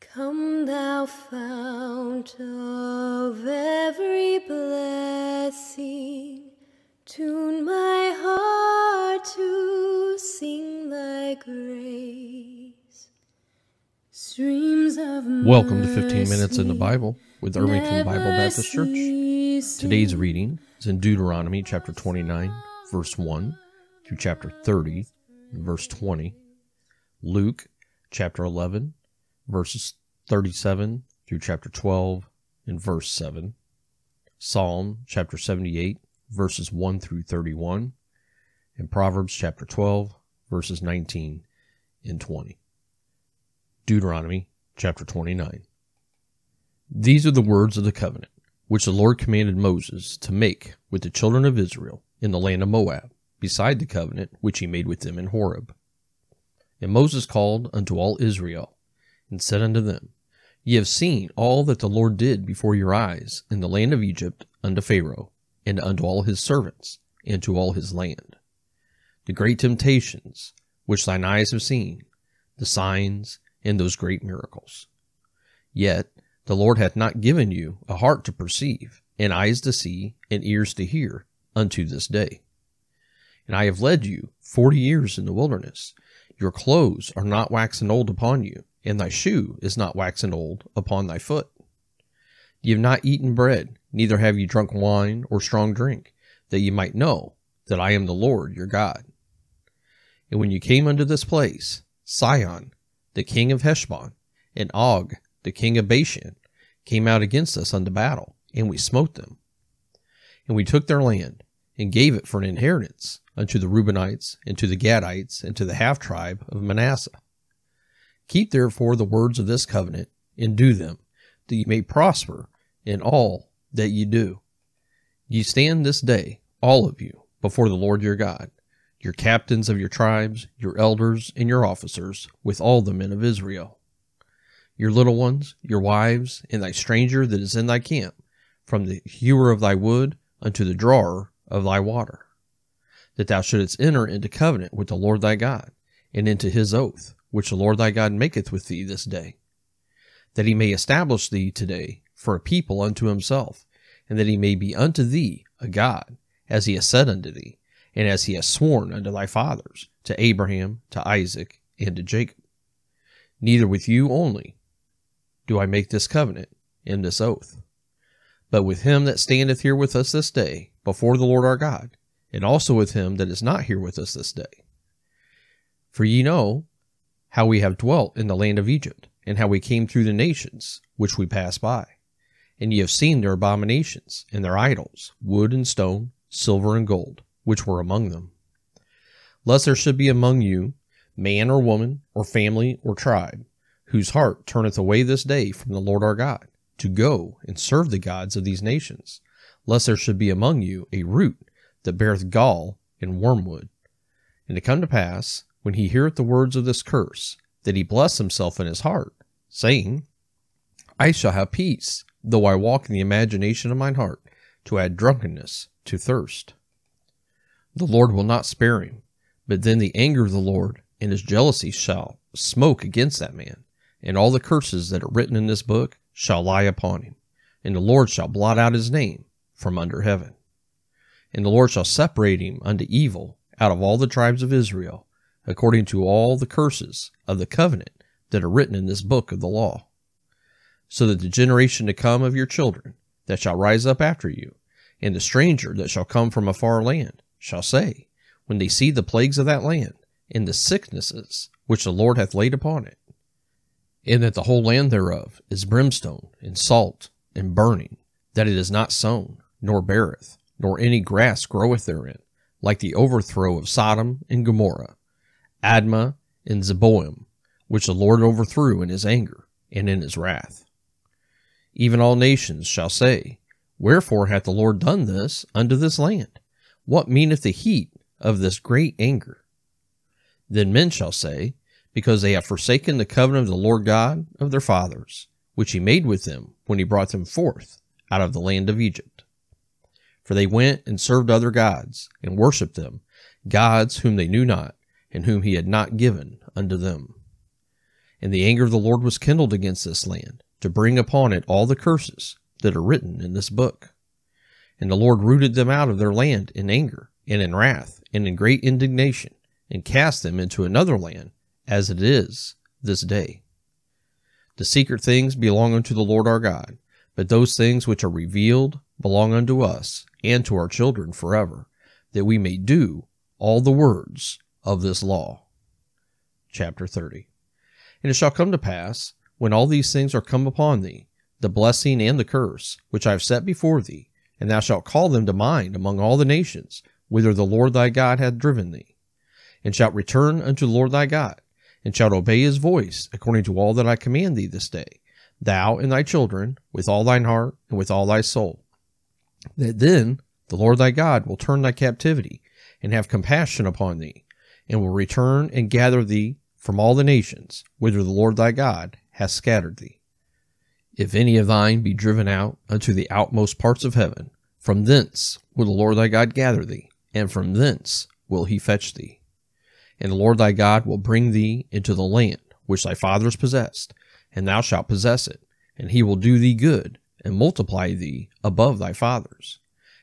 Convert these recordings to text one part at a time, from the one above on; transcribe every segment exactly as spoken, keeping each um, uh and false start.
Come, thou fount of every blessing, tune my heart to sing thy grace. Streams of mercy. Welcome to fifteen Minutes in the Bible with Irvington Bible Baptist Church. Today's reading is in Deuteronomy chapter twenty-nine, verse one, through chapter thirty, verse twenty. Luke chapter eleven, verses thirty-seven through chapter twelve and verse seven, Psalm chapter seventy-eight, verses one through thirty-one, and Proverbs chapter twelve, verses nineteen and twenty. Deuteronomy chapter twenty-nine. These are the words of the covenant, which the Lord commanded Moses to make with the children of Israel in the land of Moab, beside the covenant which he made with them in Horeb. And Moses called unto all Israel, and said unto them, Ye have seen all that the Lord did before your eyes in the land of Egypt unto Pharaoh, and unto all his servants, and to all his land. The great temptations which thine eyes have seen, the signs, and those great miracles. Yet the Lord hath not given you a heart to perceive, and eyes to see, and ears to hear, unto this day. And I have led you forty years in the wilderness. Your clothes are not waxen old upon you, and thy shoe is not waxen old upon thy foot. Ye have not eaten bread, neither have ye drunk wine or strong drink, that ye might know that I am the Lord your God. And when you came unto this place, Sihon, the king of Heshbon, and Og, the king of Bashan, came out against us unto battle, and we smote them. And we took their land, and gave it for an inheritance unto the Reubenites, and to the Gadites, and to the half-tribe of Manasseh. Keep therefore the words of this covenant, and do them, that ye may prosper in all that ye do. Ye stand this day, all of you, before the Lord your God, your captains of your tribes, your elders, and your officers, with all the men of Israel. Your little ones, your wives, and thy stranger that is in thy camp, from the hewer of thy wood unto the drawer of thy water, that thou shouldest enter into covenant with the Lord thy God, and into his oath, which the Lord thy God maketh with thee this day, that he may establish thee today for a people unto himself, and that he may be unto thee a God, as he has said unto thee, and as he has sworn unto thy fathers, to Abraham, to Isaac, and to Jacob. Neither with you only do I make this covenant and this oath, but with him that standeth here with us this day before the Lord our God, and also with him that is not here with us this day. For ye know how we have dwelt in the land of Egypt, and how we came through the nations which we passed by. And ye have seen their abominations, and their idols, wood and stone, silver and gold, which were among them. Lest there should be among you man or woman, or family or tribe, whose heart turneth away this day from the Lord our God, to go and serve the gods of these nations, lest there should be among you a root that beareth gall and wormwood. And it come to pass, when he heareth the words of this curse, that he bless himself in his heart, saying, I shall have peace, though I walk in the imagination of mine heart, to add drunkenness to thirst. The Lord will not spare him, but then the anger of the Lord and his jealousy shall smoke against that man, and all the curses that are written in this book shall lie upon him, and the Lord shall blot out his name from under heaven. And the Lord shall separate him unto evil out of all the tribes of Israel, according to all the curses of the covenant that are written in this book of the law, so that the generation to come of your children that shall rise up after you, and the stranger that shall come from a far land, shall say, when they see the plagues of that land, and the sicknesses which the Lord hath laid upon it, and that the whole land thereof is brimstone, and salt, and burning, that it is not sown, nor beareth, nor any grass groweth therein, like the overthrow of Sodom and Gomorrah, Admah, and Zeboim, which the Lord overthrew in his anger and in his wrath. Even all nations shall say, Wherefore hath the Lord done this unto this land? What meaneth the heat of this great anger? Then men shall say, Because they have forsaken the covenant of the Lord God of their fathers, which he made with them when he brought them forth out of the land of Egypt. For they went and served other gods, and worshipped them, gods whom they knew not, and whom he had not given unto them. And the anger of the Lord was kindled against this land, to bring upon it all the curses that are written in this book. And the Lord rooted them out of their land in anger, and in wrath, and in great indignation, and cast them into another land, as it is this day. The secret things belong unto the Lord our God, but those things which are revealed belong unto us, and to our children forever, that we may do all the words of this law. Chapter thirty. And it shall come to pass, when all these things are come upon thee, the blessing and the curse, which I have set before thee, and thou shalt call them to mind among all the nations, whither the Lord thy God hath driven thee, and shalt return unto the Lord thy God, and shalt obey his voice, according to all that I command thee this day, thou and thy children, with all thine heart and with all thy soul. That then the Lord thy God will turn thy captivity, and have compassion upon thee, and will return and gather thee from all the nations, whither the Lord thy God hath scattered thee. If any of thine be driven out unto the outmost parts of heaven, from thence will the Lord thy God gather thee, and from thence will he fetch thee. And the Lord thy God will bring thee into the land which thy fathers possessed, and thou shalt possess it, and he will do thee good, and multiply thee above thy fathers.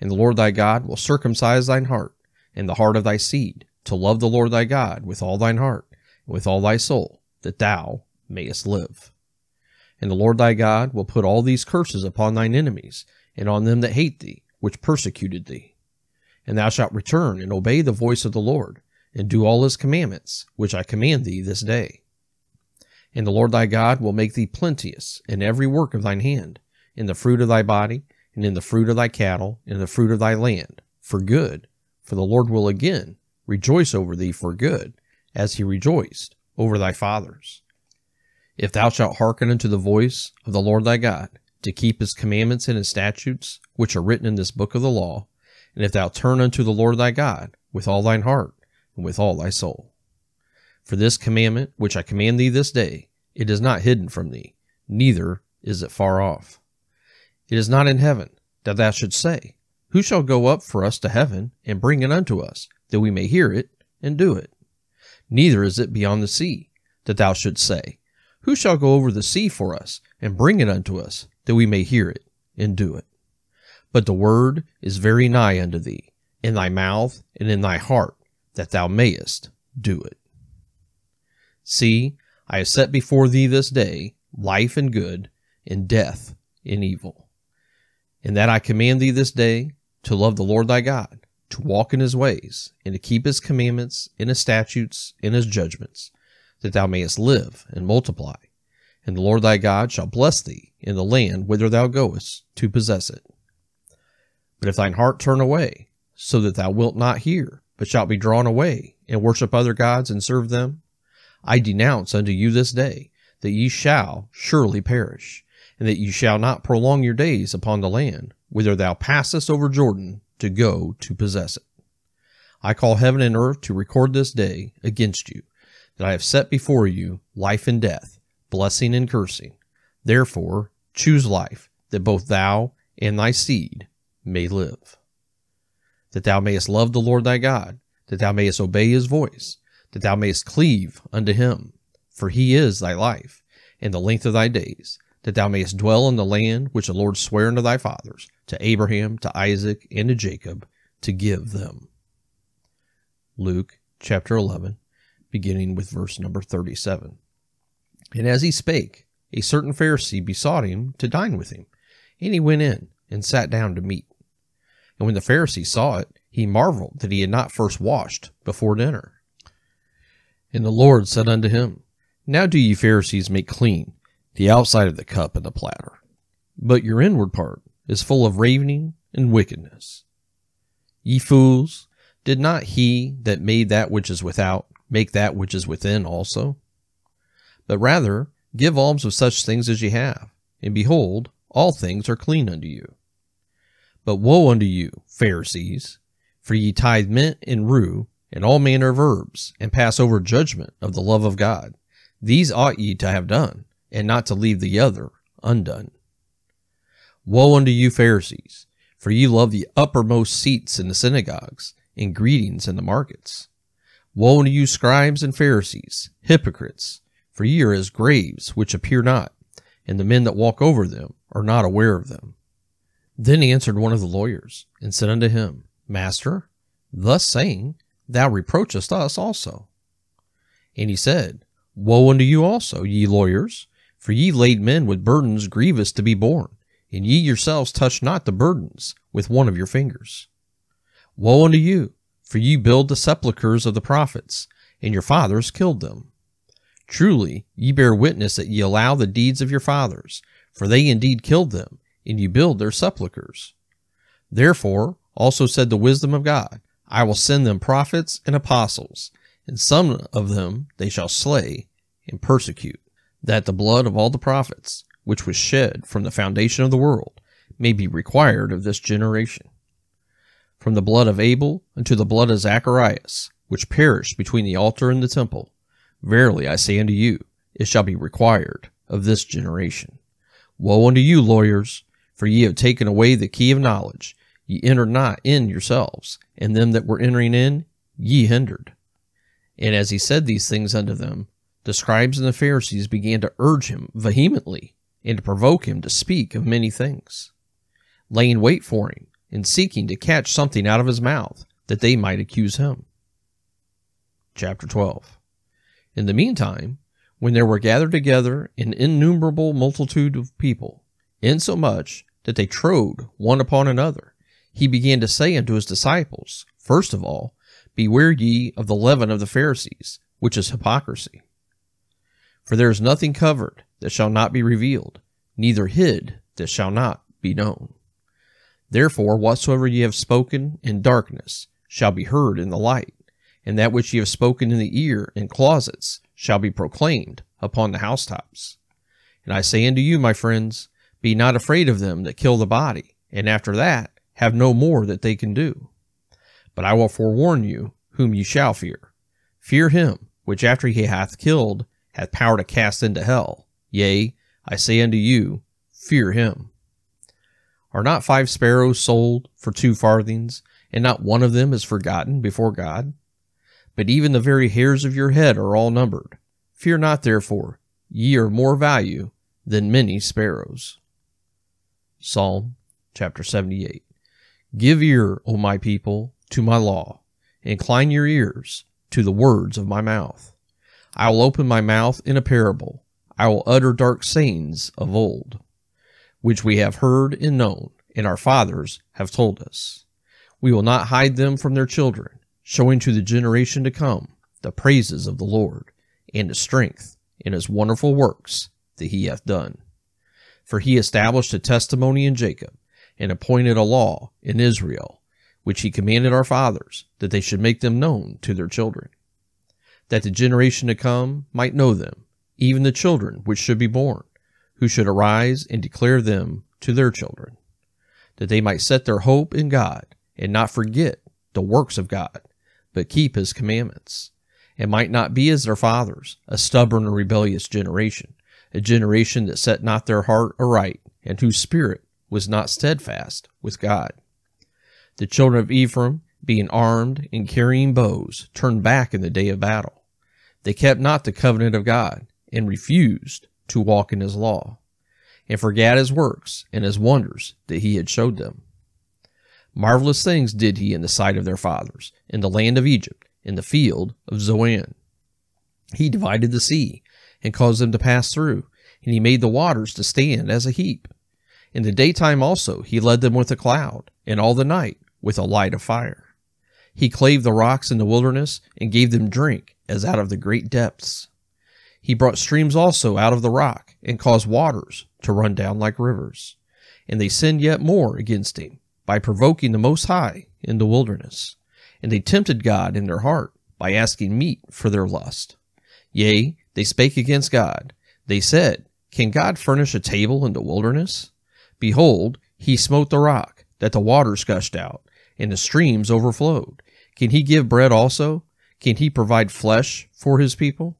And the Lord thy God will circumcise thine heart, and the heart of thy seed, to love the Lord thy God with all thine heart, and with all thy soul, that thou mayest live. And the Lord thy God will put all these curses upon thine enemies, and on them that hate thee, which persecuted thee. And thou shalt return and obey the voice of the Lord, and do all his commandments, which I command thee this day. And the Lord thy God will make thee plenteous in every work of thine hand, in the fruit of thy body, and in the fruit of thy cattle, and in the fruit of thy land, for good, for the Lord will again rejoice over thee for good, as he rejoiced over thy fathers. If thou shalt hearken unto the voice of the Lord thy God, to keep his commandments and his statutes, which are written in this book of the law, and if thou turn unto the Lord thy God with all thine heart and with all thy soul. For this commandment, which I command thee this day, it is not hidden from thee, neither is it far off. It is not in heaven, that thou shouldst say, Who shall go up for us to heaven, and bring it unto us, that we may hear it, and do it? Neither is it beyond the sea, that thou shouldst say, Who shall go over the sea for us, and bring it unto us, that we may hear it, and do it? But the word is very nigh unto thee, in thy mouth and in thy heart, that thou mayest do it. See, I have set before thee this day life and good, and death and evil. And that I command thee this day, to love the Lord thy God, to walk in his ways, and to keep his commandments, and his statutes, and his judgments, that thou mayest live and multiply. And the Lord thy God shall bless thee in the land whither thou goest to possess it. But if thine heart turn away, so that thou wilt not hear, but shalt be drawn away, and worship other gods and serve them, I denounce unto you this day, that ye shall surely perish, and that ye shall not prolong your days upon the land, whither thou passest over Jordan to go to possess it. I call heaven and earth to record this day against you, that I have set before you life and death, blessing and cursing. Therefore, choose life, that both thou and thy seed may live. That thou mayest love the Lord thy God, that thou mayest obey his voice, that thou mayest cleave unto him, for he is thy life, and the length of thy days, that thou mayest dwell in the land which the Lord sware unto thy fathers, to Abraham, to Isaac, and to Jacob, to give them. Luke chapter eleven, beginning with verse number thirty-seven. And as he spake, a certain Pharisee besought him to dine with him, and he went in and sat down to meat. And when the Pharisee saw it, he marveled that he had not first washed before dinner. And the Lord said unto him, Now do ye Pharisees make clean the outside of the cup and the platter, but your inward part is full of ravening and wickedness. Ye fools, did not he that made that which is without make that which is within also? But rather, give alms of such things as ye have, and behold, all things are clean unto you. But woe unto you, Pharisees, for ye tithe mint and rue, and all manner of herbs, and pass over judgment of the love of God. These ought ye to have done, and not to leave the other undone. Woe unto you, Pharisees, for ye love the uppermost seats in the synagogues, and greetings in the markets. Woe unto you, scribes and Pharisees, hypocrites, For ye are as graves which appear not, and the men that walk over them are not aware of them. Then answered one of the lawyers, and said unto him, Master, thus saying, thou reproachest us also. And he said, Woe unto you also, ye lawyers, for ye laid men with burdens grievous to be borne, and ye yourselves touch not the burdens with one of your fingers. Woe unto you, for ye build the sepulchres of the prophets, and your fathers killed them. Truly ye bear witness that ye allow the deeds of your fathers, for they indeed killed them, and ye build their sepulchres. Therefore also said the wisdom of God, I will send them prophets and apostles, and some of them they shall slay and persecute, that the blood of all the prophets, which was shed from the foundation of the world, may be required of this generation. From the blood of Abel unto the blood of Zacharias, which perished between the altar and the temple, verily I say unto you, it shall be required of this generation. Woe unto you, lawyers, for ye have taken away the key of knowledge. Ye entered not in yourselves, and them that were entering in, ye hindered. And as he said these things unto them, the scribes and the Pharisees began to urge him vehemently, and to provoke him to speak of many things, laying wait for him, and seeking to catch something out of his mouth, that they might accuse him. Chapter twelve. In the meantime, when there were gathered together an innumerable multitude of people, insomuch that they trode one upon another, he began to say unto his disciples, First of all, beware ye of the leaven of the Pharisees, which is hypocrisy. For there is nothing covered that shall not be revealed, neither hid that shall not be known. Therefore whatsoever ye have spoken in darkness shall be heard in the light, and that which ye have spoken in the ear in closets shall be proclaimed upon the housetops. And I say unto you, my friends, be not afraid of them that kill the body, and after that have no more that they can do. But I will forewarn you whom ye shall fear. Fear him, which after he hath killed, hath power to cast into hell. Yea, I say unto you, fear him. Are not five sparrows sold for two farthings, and not one of them is forgotten before God? But even the very hairs of your head are all numbered. Fear not therefore, ye are more value than many sparrows. Psalm chapter seventy-eight. Give ear, O my people, to my law. Incline your ears to the words of my mouth. I will open my mouth in a parable. I will utter dark sayings of old, which we have heard and known, and our fathers have told us. We will not hide them from their children, showing to the generation to come the praises of the Lord, and his strength, and his wonderful works that he hath done. For he established a testimony in Jacob, and appointed a law in Israel, which he commanded our fathers, that they should make them known to their children, that the generation to come might know them, even the children which should be born, who should arise and declare them to their children, that they might set their hope in God, and not forget the works of God, but keep his commandments, and might not be as their fathers, a stubborn and rebellious generation, a generation that set not their heart aright, and whose spirit was not steadfast with God. The children of Ephraim, being armed and carrying bows, turned back in the day of battle. They kept not the covenant of God, and refused to walk in his law, and forgat his works and his wonders that he had showed them. Marvelous things did he in the sight of their fathers, in the land of Egypt, in the field of Zoan. He divided the sea, and caused them to pass through, and he made the waters to stand as a heap. In the daytime also he led them with a cloud, and all the night with a light of fire. He clave the rocks in the wilderness, and gave them drink as out of the great depths. He brought streams also out of the rock, and caused waters to run down like rivers. And they sinned yet more against him, by provoking the Most High in the wilderness. And they tempted God in their heart, by asking meat for their lust. Yea, they spake against God. They said, Can God furnish a table in the wilderness? Behold, he smote the rock, that the waters gushed out, and the streams overflowed. Can he give bread also? Can he provide flesh for his people?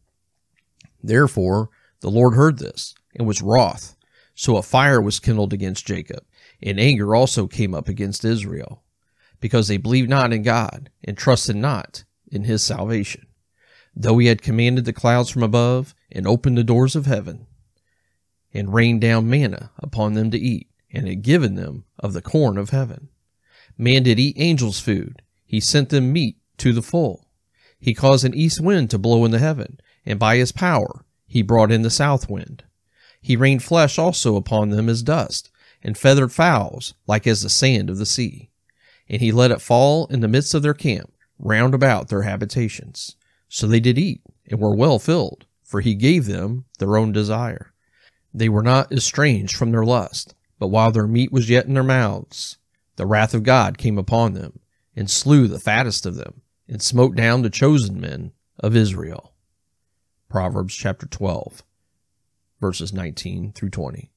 Therefore the Lord heard this, and was wroth. So a fire was kindled against Jacob, and anger also came up against Israel, because they believed not in God, and trusted not in his salvation. though he had commanded the clouds from above and opened the doors of heaven and rained down manna upon them to eat and had given them of the corn of heaven. Man did eat angels' food. He sent them meat to the full. He caused an east wind to blow in the heaven, and by his power he brought in the south wind. He rained flesh also upon them as dust, and feathered fowls like as the sand of the sea. And he let it fall in the midst of their camp, round about their habitations. So they did eat, and were well filled, for he gave them their own desire. They were not estranged from their lust, but while their meat was yet in their mouths, the wrath of God came upon them, and slew the fattest of them, and smote down the chosen men of Israel. Proverbs chapter twelve, verses nineteen through twenty.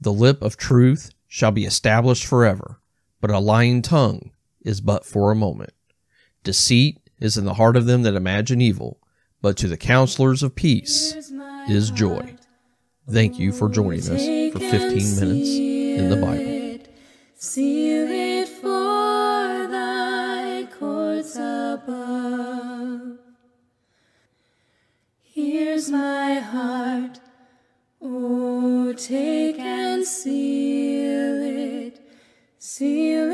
The lip of truth shall be established forever, but a lying tongue is but for a moment. Deceit is in the heart of them that imagine evil, but to the counselors of peace is joy. Thank you for joining us for fifteen minutes in the Bible. Seal it for thy courts above. Here's my heart, O take and seal it, seal it.